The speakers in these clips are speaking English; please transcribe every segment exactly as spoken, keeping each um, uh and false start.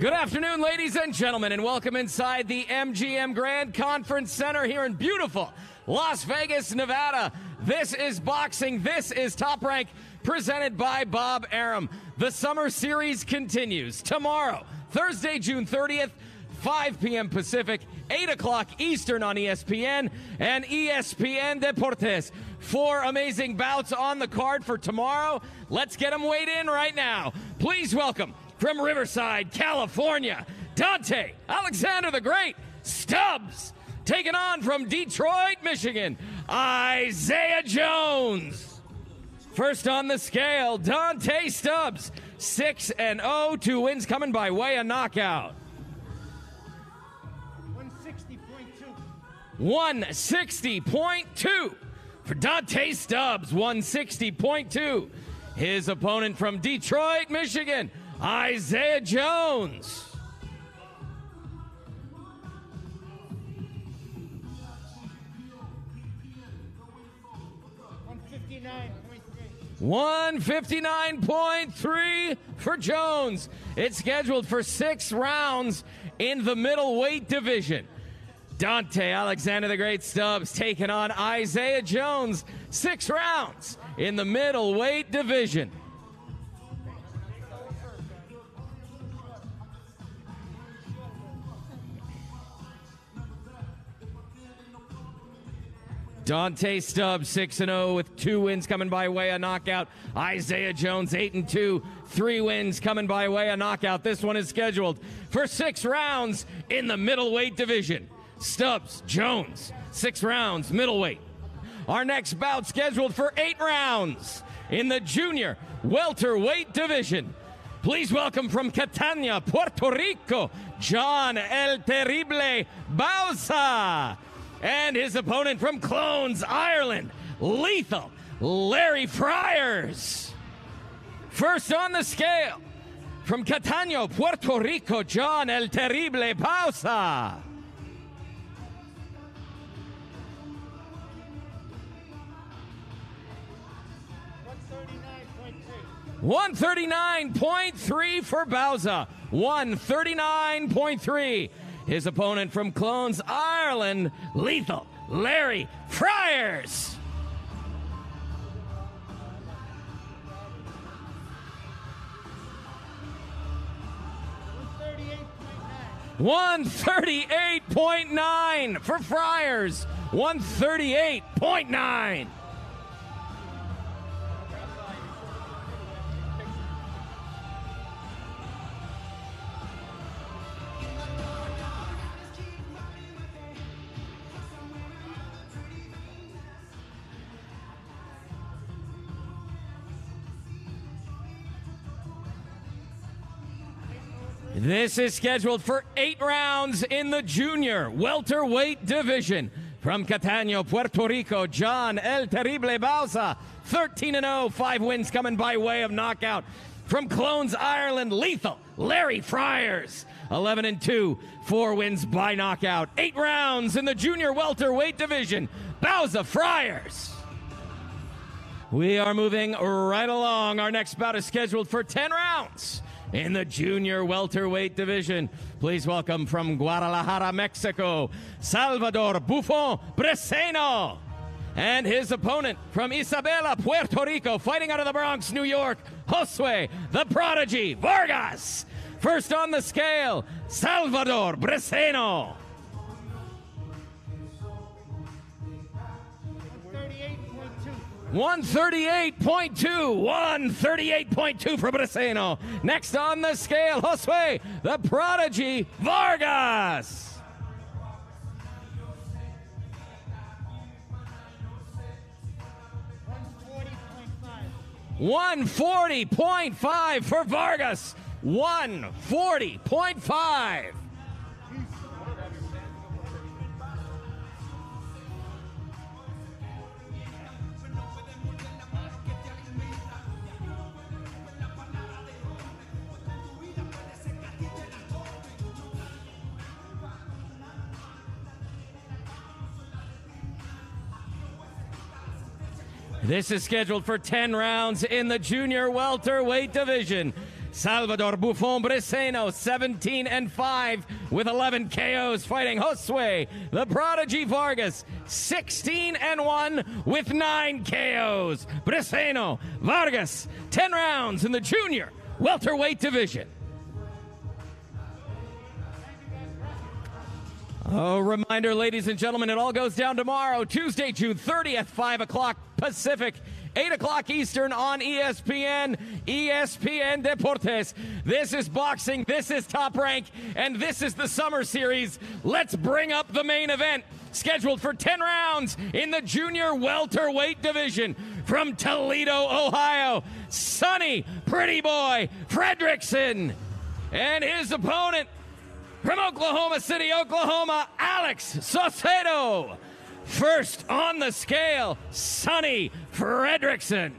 Good afternoon, ladies and gentlemen, and welcome inside the M G M Grand Conference Center here in beautiful Las Vegas, Nevada. This is boxing. This is Top Rank, presented by Bob Arum. The summer series continues tomorrow, Thursday, June thirtieth, five p m Pacific, eight o'clock Eastern on E S P N and E S P N Deportes. Four amazing bouts on the card for tomorrow. Let's get them weighed in right now. Please welcome, from Riverside, California, Dante Alexander the Great Stubbs, taking on from Detroit, Michigan, Isaiah Jones. First on the scale, Dante Stubbs, six and oh, two wins coming by way of knockout. one sixty point two. one sixty point two for Dante Stubbs, one sixty point two. His opponent from Detroit, Michigan, Isaiah Jones. one fifty-nine point three. one fifty-nine point three for Jones. It's scheduled for six rounds in the middleweight division. Dante Alexander the Great Stubbs taking on Isaiah Jones. Six rounds in the middleweight division. Dante Stubbs six and oh with two wins coming by way of knockout. Isaiah Jones eight and two, three wins coming by way of knockout. This one is scheduled for six rounds in the middleweight division. Stubbs, Jones, six rounds, middleweight. Our next bout scheduled for eight rounds in the junior welterweight division. Please welcome from Catania, Puerto Rico, John El Terrible Bauza. And his opponent from Clones, Ireland, lethal Larry Fryers. First on the scale, from Catania, Puerto Rico, John El Terrible Bauza. one thirty-nine point three for Bauza. one thirty-nine point three. His opponent from Clones, Ireland, lethal Larry Fryers. one thirty-eight point nine. one thirty-eight point nine for Fryers. one thirty-eight point nine. This is scheduled for eight rounds in the junior welterweight division. From Catania, Puerto Rico, John El Terrible Bauza, thirteen and oh, five wins coming by way of knockout. From Clones, Ireland, lethal Larry Fryers, eleven and two, four wins by knockout. Eight rounds in the junior welterweight division. Bauza, Fryers. We are moving right along. Our next bout is scheduled for ten rounds in the junior welterweight division. Please welcome from Guadalajara, Mexico, Salvador Briceño. And his opponent from Isabela, Puerto Rico, fighting out of the Bronx, New York, Josue the Prodigy Vargas. First on the scale, Salvador Briceño. one thirty-eight point two. one thirty-eight point two for Briceño. Next on the scale, Josue the Prodigy Vargas. one forty point five. one forty point five for Vargas. one forty point five. This is scheduled for ten rounds in the junior welterweight division. Salvador Buffon Briceño, seventeen and five with eleven K Os, fighting Josue the Prodigy Vargas, sixteen and one with nine K Os. Briceño, Vargas, ten rounds in the junior welterweight division. A reminder, ladies and gentlemen, it all goes down tomorrow, Tuesday, June thirtieth, five o'clock Pacific, eight o'clock Eastern on E S P N, E S P N Deportes. This is boxing, this is Top Rank, and this is the Summer Series. Let's bring up the main event, scheduled for ten rounds in the junior welterweight division. From Toledo, Ohio, Sonny Pretty Boy Fredrickson, and his opponent, from Oklahoma City, Oklahoma, Alex Saucedo. First on the scale, Sonny Fredrickson.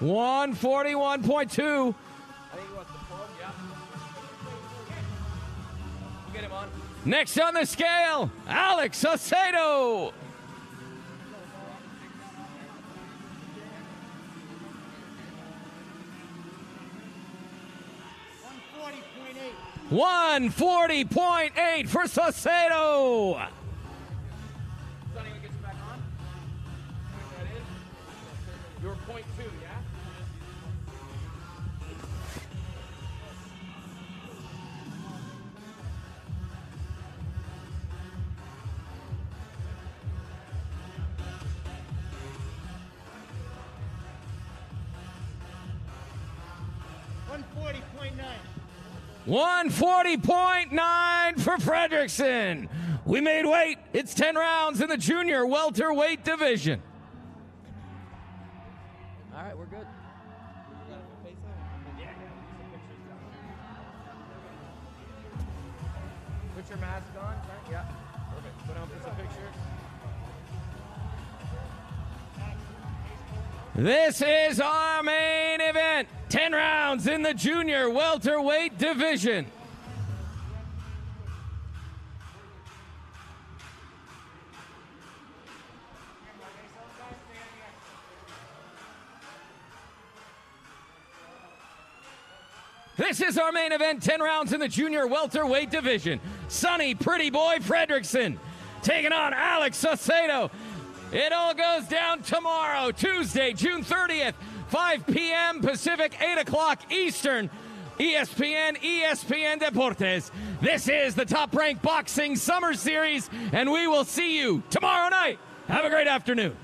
one forty-one point two. I think he wants the form, yeah. We'll get him on. Next on the scale, Alex Saucedo. one forty point eight. one forty point eight for Saucedo. Sonny, we get you back on. That is. You're point two, yeah? one forty point nine for Fredrickson. We made weight. It's ten rounds in the junior welterweight division. All right, we're good. Put your mask on. Right? Yeah. Perfect. Put on some pictures. This is our main event. ten rounds in the junior welterweight division. This is our main event, ten rounds in the junior welterweight division. Sonny Pretty Boy Fredrickson taking on Alex Saucedo. It all goes down tomorrow, Tuesday, June thirtieth. five P M Pacific, eight o'clock Eastern, E S P N, E S P N Deportes. This is the Top Rank Boxing Summer Series, and we will see you tomorrow night. Have a great afternoon.